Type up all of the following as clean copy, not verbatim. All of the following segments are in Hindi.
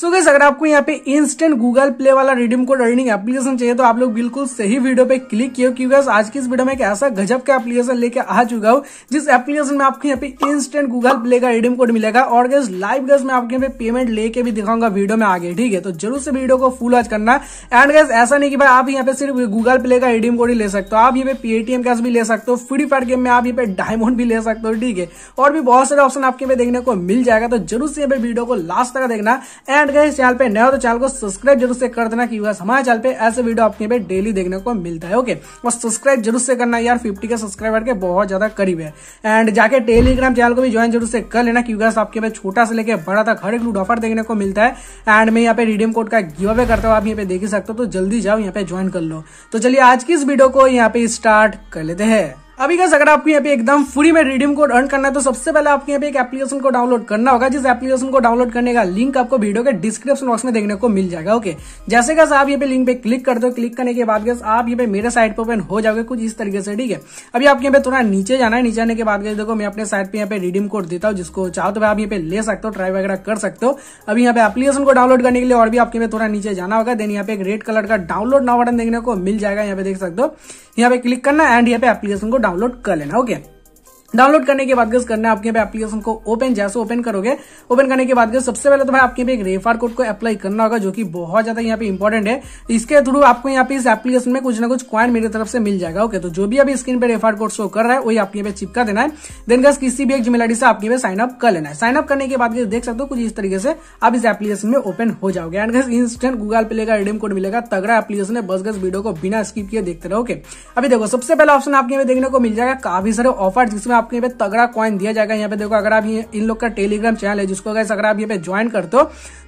सो गाइस, अगर आपको यहाँ पे इंस्टेंट गूगल प्ले वाला रिडीम कोड अर्निंग एप्लीकेशन चाहिए तो आप लोग बिल्कुल सही वीडियो पे क्लिक किए, क्योंकि आज की इस वीडियो में एक ऐसा गजब का एप्लीकेशन लेके आ चुका हूं जिस एप्लीकेशन में आपको यहाँ पे इंस्टेंट गूगल प्ले का रिडीम कोड मिलेगा। और गाइस लाइव गाइस मैं आपके यहाँ पे पेमेंट लेके भी दिखाऊंगा वीडियो में आगे, ठीक है। तो जरूर से वीडियो को फुल वॉच करना। एंड गाइस ऐसा नहीं कि भाई आप यहाँ पे सिर्फ गूगल प्ले का रिडीम कोड ही ले सकते हो, आप यहाँ पे पेटीएम कैश भी ले सकते हो, फ्री फायर गेम में आप यहाँ पे डायमंड भी ले सकते हो, ठीक है। और भी बहुत सारे ऑप्शन आपके देखने को मिल जाएगा, तो जरूर से यहाँ पे वीडियो को लास्ट तक देखना। एंड गाइस चैनल पे नए हो तो चैनल को सब्सक्राइब जरूर से कर देना, क्योंकि हमारे चैनल पे ऐसे वीडियो आपके पे डेली देखने को मिलता है, ओके। और सब्सक्राइब जरूर से करना यार, 50 के सब्सक्राइबर के बहुत ज्यादा करीब है। एंड जाके टेलीग्राम चैनल को भी ज्वाइन जरूर से कर लेना, क्योंकि आपके पे छोटा से लेकर बड़ा तक हर एक लूट ऑफर देखने को मिलता है। एंड मैं यहाँ पे रिडीम कोड का गिव अवे करता हूँ, आप यहाँ पे देख ही सकते हो, तो जल्दी जाओ यहाँ पे ज्वाइन कर लो। तो चलिए आज की इस वीडियो को यहाँ पे स्टार्ट कर लेते हैं। अभी गाइस अगर आपको यहाँ पे एकदम फ्री में रिडीम कोड अर्न करना है तो सबसे पहले आपको यहाँ पे एक एप्लीकेशन को डाउनलोड करना होगा, जिस एप्लीकेशन को डाउनलोड करने का लिंक आपको वीडियो के डिस्क्रिप्शन बॉक्स में देखने को मिल जाएगा, ओके। जैसे गाइस आप यहाँ पे लिंक पे क्लिक करते हो, क्लिक करने के बाद गाइस आप यहाँ पे मेरे साइट पे ओपन हो जाओगे कुछ इस तरीके से, ठीक है। अभी आपके यहाँ पे थोड़ा नीचे जाना है, नीचे आने के बाद गाइस देखो मैं अपने साइट पे यहाँ पे रिडीम कोड देता हूँ, जिसको चाहो तो आप यहाँ पे ले सकते हो, ट्राई वगैरह कर सकते हो। अभी यहाँ पे एप्लीकेशन को डाउनलोड करने के लिए और भी आपके यहाँ पे थोड़ा नीचे जाना होगा, देन यहाँ पे एक रेड कलर का डाउनलोड नाउ बटन देखने को मिल जाएगा, यहाँ पे देख सकते हो, यहाँ पे क्लिक करना। एंड यहाँ पे एप्लीकेशन को डाउनलोड कर लेना, ओके। डाउनलोड करने के बाद करना है आपके पे एप्लीकेशन को ओपन। जैसे ओपन करोगे, ओपन करने के बाद सबसे पहले तो भाई आपके पे एक रेफर कोड को अप्लाई करना होगा, जो कि बहुत ज्यादा यहाँ पे इंपॉर्टेंट है। इसके थ्रू आपको यहाँ पे इस एप्लीकेशन में कुछ ना कुछ कॉइन मेरी तरफ से मिल जाएगा, ओके। तो जो भी अभी स्क्रीन पे रेफर कोड शो कर रहा है वही आपके पे चिपका देना है। देन गाइस किसी भी एक जीमेल आईडी से आपके पे साइन अप कर लेना है। साइन अप करने के बाद देख सकते हो कुछ इस तरीके से आप इस एप्लीकेशन में ओपन हो जाओगे। And guys instant Google play का रिडीम कोड मिलेगा, तगड़ा एप्लीकेशन है। बस गाइस वीडियो को बिना स्किप किए देखते रहो, ओके। अभी देखो सबसे पहला ऑप्शन आपके देखने को मिल जाएगा काफी सारे ऑफर, जिसमें आपके यहाँ पे तगड़ा कॉइन दिया जाएगा। यहाँ पे देखो अगर आप इन लोग का टेलीग्राम चैनल है, जिसको गाइस अगर आप यहाँ पे ज्वाइन करते हो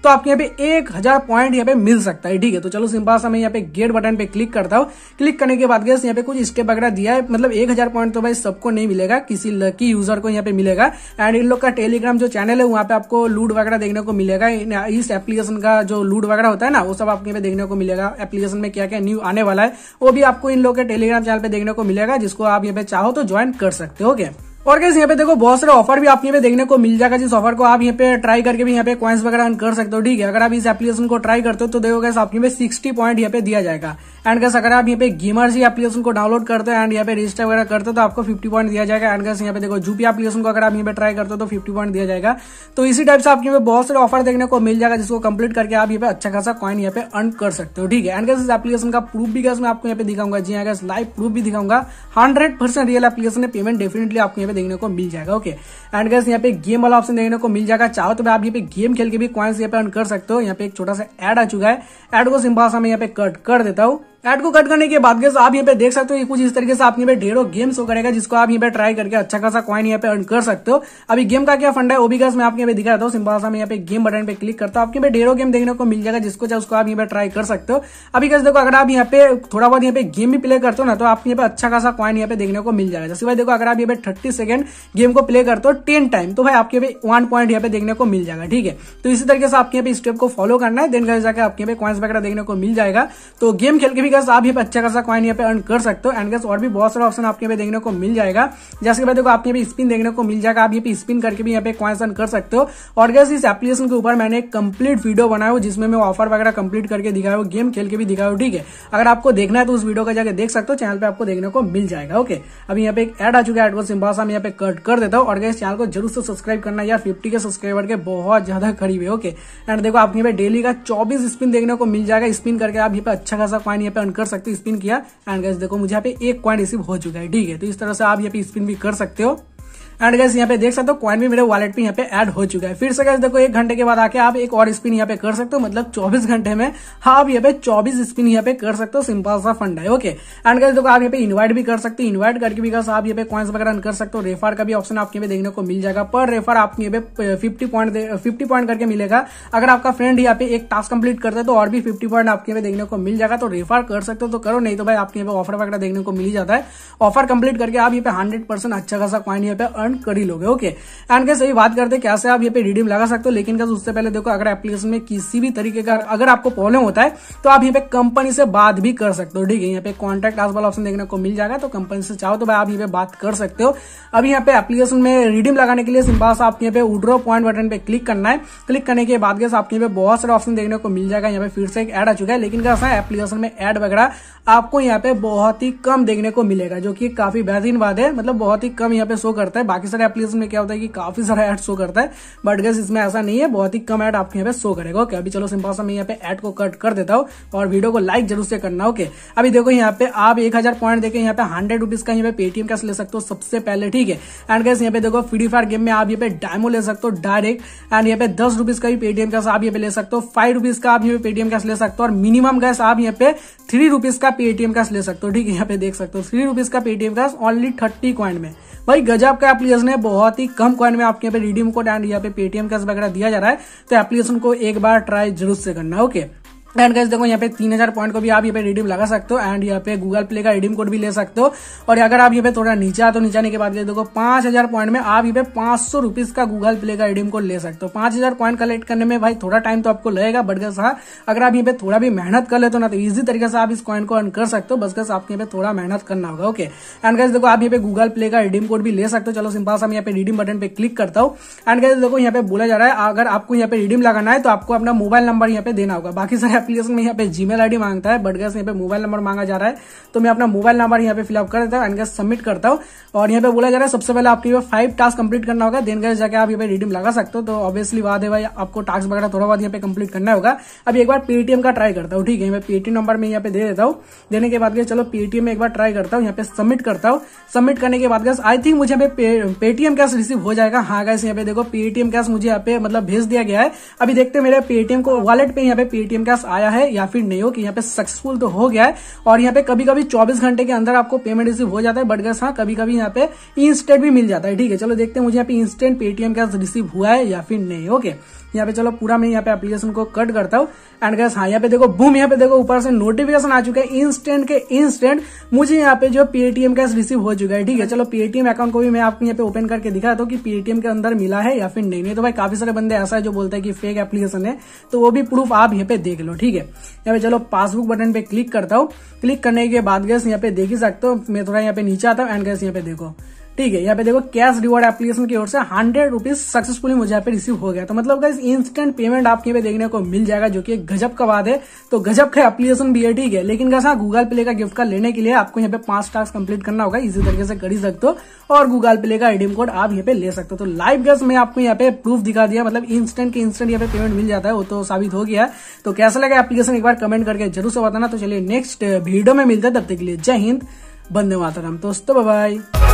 तो आपके यहाँ पे 1000 पॉइंट यहाँ पे मिल सकता है, ठीक है। तो चलो सिंपल सा मैं यहाँ पे गेट बटन पे क्लिक करता हूँ। क्लिक करने के बाद गाइस यहाँ पे कुछ स्टेप वगैरह दिया है, मतलब 1000 पॉइंट तो भाई सबको नहीं मिलेगा, किसी लकी यूजर को यहाँ पे मिलेगा। एंड इन लोग का टेलीग्राम जो चैनल है वहाँ पे आपको लूट वगैरह देखने को मिलेगा। इस एप्लीकेशन का जो लूट वगैरह होता है ना, वो सब आपके यहाँ पे देखने को मिलेगा। एप्लीकेशन में क्या क्या न्यू आने वाला है वो भी आपको इन लोग के टेलीग्राम चैनल पे देखने को मिलेगा, जिसको आप यहाँ पे चाहो तो ज्वाइन कर सकते हो, ओके। और गाइस यहाँ पे देखो बहुत सारे ऑफर भी आपके यहाँ पे देखने को मिल जाएगा, जिस ऑफर को आप यहाँ पे ट्राई करके भी यहाँ पे कॉइंस वगैरह अर्न कर सकते हो, ठीक है। अगर आप इस एप्लीकेशन को ट्राई करते हो तो देखो गाइस आपके पे 60 पॉइंट यहाँ पे दिया जाएगा। एंड गाइस अगर आप यहाँ पे गेमर्स ही एप्लीकेशन को डाउनलोड करते हो एंड यहाँ पे रजिस्टर वगैरह करते हो तो आपको 50 पॉइंट दिया जाएगा। एंड गाइस यहाँ पे देखो जूपी एप्लीकेशन को अगर आप यहाँ पे ट्राई करते हो तो 50 पॉइंट दिया जाएगा। तो इसी टाइप से आपके पे बहुत सारे ऑफर देखने को मिल जाएगा, जिसको कंप्लीट करके आप यहाँ पे अच्छा खासा कॉइन यहाँ पे अर्न कर सकते हो, ठीक है। एंड गाइस इस एप्लीकेशन का प्रूफ भी गाइस मैं आपको यहाँ पे दिखाऊंगा, जी हाँ गाइस लाइव प्रूफ भी दिखाऊंगा। 100% रियल एप्लीकेशन है, पेमेंट डेफिनेटली आपको देखने को मिल जाएगा, ओके। एंड गाइस यहाँ पे गेम वाला ऑप्शन देखने को मिल जाएगा, चाहो तो आप यहाँ पे गेम खेल के भी कॉइंस यहाँ पे अर्न कर सकते हो। यहाँ पे एक छोटा सा ऐड आ चुका है, ऐड को सिंपल सा मैं यहाँ पे कट कर देता हूँ। ऐड को कट करने के बाद गाइस आप यहाँ पे देख सकते हो कुछ इस तरीके से आप यहाँ पे ढेरों गेम शो करेगा, जिसको आप यहाँ पे ट्राई करके अच्छा खासा कॉइन यहाँ पे अर्न कर सकते हो। अभी गेम का क्या फंड है वो भी गाइस मैं आपके यहाँ पे दिखा देता हूँ। सिंपल सा मैं यहाँ पे गेम बटन पे क्लिक करता हूँ, आपके यहाँ पे ढेरों गेम देखने को मिल जाएगा, जिसको चाहे उसको आप यहाँ पे ट्राई कर सकते हो। अभी गाइस देखो अगर आप यहाँ पे थोड़ा बहुत यहाँ पे गेम भी प्ले करते हो ना, तो आप यहाँ पे अच्छा खासा कॉइन यहाँ पे देखने को मिल जाएगा। जैसे भाई देखो अगर आप यहाँ पे 30 सेकंड गेम को प्ले करते हो 10 टाइम, तो भाई आपके पे 1 पॉइंट यहाँ पे देखने को मिल जाएगा, ठीक है। तो इसी तरीके से आपके यहाँ पे स्टेप को फॉलो करना है, देन गाइस जाके आपके यहाँ पे कॉइंस वगैरह देखने को मिल जाएगा। तो गेम खेल के गाइस आप यहाँ पे अच्छा खासा कॉइन यहाँ पे अर्न कर सकते हो। एंड गाइस और भी बहुत सारे ऑप्शन आपके पे देखने को मिल जाएगा, जैसे कि देखो आपके पे स्पिन देखने को मिल जाएगा, आप ये पे स्पिन करके भी यहाँ पे कॉइंस अर्न कर सकते हो। और गाइस इस एप्लीकेशन के ऊपर मैंने एक कंप्लीट वीडियो बनाया हूँ, जिसमें मैं ऑफर वगैरह कंप्लीट करके दिखाया हूँ, गेम खेल के भी दिखाया हूँ, ठीक है। अगर आपको देखना है तो उस वीडियो का जाकर देख सकते हो, चैनल पे आपको देखने को मिल जाएगा, ओके। अभी यहाँ पे एक ऐड आ चुका है, एड को सिंपल सा मैं यहाँ पे कट कर देता हूँ। और गाइस चैनल को जरूर से सब्सक्राइब करना यार, 50 के सब्सक्राइबर के बहुत ज्यादा करीब है, ओके। एंड देखो आपके पे डेली का 24 स्पिन देखने को मिल जाएगा, स्पिन करके आप यहाँ पे अच्छा खासा कॉइन यहाँ पे कर सकते हो। स्पिन किया एंड गाइस देखो मुझे यहाँ पे 1 कॉइन रिसीव हो चुका है, ठीक है। तो इस तरह से आप यहाँ पे स्पिन भी कर सकते हो। एंड गाइस यहाँ पे देख सकते हो कॉइन भी मेरे वॉलेट पे यहाँ पे ऐड हो चुका है। फिर से गाइस देखो 1 घंटे के बाद आके आप एक और स्पिन यहाँ पे कर सकते हो, मतलब 24 घंटे में आप यहाँ पे 24 स्पिन यहाँ पे कर सकते हो। सिंपल सा फंड है, ओके। एंड गाइस देखो आप यहाँ पे इन्वाइट भी कर सकते हो, इन्वाइट करके भी गाइस आप यहाँ पे कॉइंस वगैरह अर्न कर सकते हो। रेफर का भी ऑप्शन आपके यहाँ पे देखने को मिल जाएगा, पर रेफर आपके यहाँ पे 50 पॉइंट करके मिलेगा। अगर आपका फ्रेंड यहाँ पे एक टास्क कंप्लीट करता है तो और भी 50 पॉइंट आपके यहाँ पे देखने को मिल जाएगा। तो रेफर कर सकते हो तो करो, नहीं तो भाई आपके यहाँ पे ऑफर वगैरह देखने को मिल जाता है। ऑफर कंप्लीट करके आप यहाँ पे 100% अच्छा खासा कॉइन यहाँ पे अर्न कर ही लोगे। ओके एंड गाइस ये बात करते हैं कैसे आप ये पे रिडीम लगा सकते हो, लेकिन गाइस उससे पहले देखो अगर एप्लीकेशन में किसी भी तरीके का अगर आपको प्रॉब्लम होता है तो आप ये पे कंपनी से बात भी कर सकते हो। ठीक है, यहाँ पे कॉन्टैक्ट आस वाला ऑप्शन देखने को मिल जाएगा, तो कंपनी से चाहो तो भाई आप ये पे बात कर सकते हो। अब यहाँ पे एप्लीकेशन में रिडीम लगाने के लिए सिंपल आप यहाँ पे विड्रॉ पॉइंट बटन पे क्लिक करना है। क्लिक करने के बाद गाइस आपके यहाँ पे बहुत सारे ऑप्शन देखने को मिल जाएगा। यहाँ पे फिर से एक ऐड आ चुका है, लेकिन गाइस एप्लीकेशन में ऐड वगैरह आपको यहाँ पे बहुत ही कम देखने को मिलेगा, जो कि काफी बेहतरीन बात है। मतलब बहुत ही कम यहाँ पे शो करता है, बाकी सारे एप्लीकेशन में क्या होता है कि काफी सारा ऐड शो करता है, बट गाइस इसमें ऐसा नहीं है, बहुत ही कम ऐड आपके यहाँ पे शो करेगा। ओके अभी चलो सिंपल सा मैं यहाँ पे ऐड को कट कर देता हूँ और वीडियो को लाइक जरूर से करना। ओके अभी देखो यहाँ पे आप 1000 पॉइंट देके यहाँ पे 100 रुपीज का यहाँ पे पेटीएम कैश ले सकते हो सबसे पहले। ठीक है एंड गाइस यहाँ पे देखो फ्री फायर गेम में आप यहाँ पे डायमो ले सकते हो डायरेक्ट, एंड यहाँ पे 10 रुपीज का भी पेटीएम कैश आप यहाँ पे ले सकते हो, 5 रुपीज का आप यहाँ पे पेटीएम कैश ले सकते हो, और मिनिमम गाइस आप यहाँ पे 3 रुपीज का पेटीएम कैश ले सकते हो। ठीक है यहाँ पे देख सकते हो 3 रुपीज का पेटीएम कैश ओनली 30 कॉइन में। भाई गजब का एप्लीकेशन है, बहुत ही कम कॉइन में आपके यहाँ पे रिडीम कोड एंड यहाँ पे पेटीएम कैश वगैरह दिया जा रहा है, तो एप्लीकेशन को एक बार ट्राई जरूर से करना। ओके एंड गाइस देखो यहाँ पे 3000 पॉइंट को भी आप यहाँ पे रिडीम लगा सकते हो, एंड यहाँ पे गूगल प्ले का रिडीम कोड भी ले सकते हो। और अगर आप यहाँ पे थोड़ा नीचे आते हो, नीचे आने के बाद देखो 5000 पॉइंट में आप यहाँ पे 500 रुपीज का गूगल प्ले का रिडीम कोड ले सकते हो। 5000 पॉइंट कलेक्ट करने में भाई थोड़ा टाइम तो आपको लगेगा, बट गाइस हाँ अगर आप यहाँ पे थोड़ा भी मेहनत कर लेते हो ना तो इजी तरीके से आप इस कॉइन को अर्न कर सकते हो, बस गाइस आपको यहाँ पे थोड़ा मेहनत करना होगा। ओके एंड गाइस देखो आप यहाँ पे गूगल प्ले का रिडीम कोड भी ले सकते हो। चलो सिंपल सा मैं यहाँ पे रिडीम बटन पे क्लिक करता हूँ। एंड गाइस देखो यहाँ पे बोला जा रहा है अगर आपको यहाँ पे रिडीम लगाना है तो आपको अपना मोबाइल नंबर यहाँ पे देना होगा। बाकी सारे एप्लीकेशन में यहाँ पे जीमेल आईडी मांगता है, बट गाइस यहाँ पे मोबाइल नंबर मांगा जा रहा है, तो मैं अपना मोबाइल नंबर यहाँ पे फिलअप कर देता हूँ एंड गाइस सबमिट करता हूँ। और यहाँ पे बोला जा रहा है सबसे पहले आपको यहाँ पे 5 टास्क कंप्लीट करना होगा, देन गाइस जाके आप यहाँ पे रिडीम लगा सकते हो। तो ऑब्वियसली बात है भाई आपको टास्क वगैरह थोड़ा बहुत यहाँ पे कंप्लीट करना होगा। अब एक बार पेटीएम का ट्राई करता हूँ। ठीक है मैं पेटीएम नंबर में यहाँ पे दे देता हूँ, देने के बाद गाइस चलो पेटीएम में एक बार ट्राई करता हूँ, यहाँ पे सबमिट करता हूँ। सबमिट करने के बाद गाइस आई थिंक मुझे यहाँ पे पेटीएम कैश रिसीव हो जाएगा। हाँ गाइस यहाँ पे देखो पेटीएम कैश मुझे यहाँ पे मतलब भेज दिया गया है। अभी देखते हैं मेरे पेटीएम को वॉलेट पे यहाँ पे पेटीएम कैश आया है या फिर नहीं हो, कि यहाँ पे सक्सेसफुल तो हो गया है। और यहाँ पे कभी कभी 24 घंटे के अंदर आपको पेमेंट रिसीव हो जाता है, बट गाइस हाँ कभी कभी यहाँ पे इंस्टेंट भी मिल जाता है। ठीक है चलो देखते हैं मुझे यहाँ पे इंस्टेंट पेटीएम कैश रिसीव हुआ है या फिर नहीं। ओके यहाँ पे चलो पूरा मैं यहाँ पे एप्लीकेशन को कट करता हूँ। एंड गाइस हाँ यहाँ पे देखो बूम, यहाँ पे देखो ऊपर से नोटिफिकेशन आ चुका है इंस्टेंट के इंस्टेंट मुझे यहाँ पे जो पेटीएम कैश रिसीव हो चुका है। ठीक है चलो पेटीएम अकाउंट को भी मैं आपको यहाँ पे ओपन करके दिखाता हूँ कि पेटीएम के अंदर मिला है या फिर नहीं। तो भाई काफी सारे बंदे ऐसा है जो बोलते हैं कि फेक एप्लीकेशन है, तो वो भी प्रूफ आप यहाँ पे देख लो। ठीक है यहाँ पे चलो पासबुक बटन पे क्लिक करता हूँ। क्लिक करने के बाद गाइस यहाँ पे देख ही सकते हो, मैं थोड़ा यहाँ पे नीचे आता हूँ एंड गाइस यहाँ पे देखो। ठीक है यहाँ पे देखो कैश रिवॉर्ड एप्लीकेशन की ओर से 100 रुपीज सक्सेसफुली मुझे यहाँ पे रिसीव हो गया। तो मतलब गाइस इंस्टेंट पेमेंट आपके पे देखने को मिल जाएगा, जो कि गजब का बात है। तो गजब का एप्लीकेशन भी है। ठीक है लेकिन गाइस हाँ गूगल प्ले का गिफ्ट कार्ड लेने के लिए आपको यहाँ पे 5 टास्क कंप्लीट करना होगा, इसी तरीके से कर ही सकते हो। और गूगल प्ले का रिडीम कोड आप यहाँ पे ले सकते हो। तो लाइव गाइस मैं आपको यहाँ पे प्रूफ दिखा दिया, मतलब इंस्टेंट के इंस्टेंट यहाँ पे पेमेंट मिल जाता है, वो तो साबित हो गया। तो कैसा लगा एप्लीकेशन एक बार कमेंट करके जरूर से बताना। तो चलिए नेक्स्ट वीडियो में मिलता है, तब तक के लिए जय हिंद, वंदे मातरम दोस्तों, बाय बाय।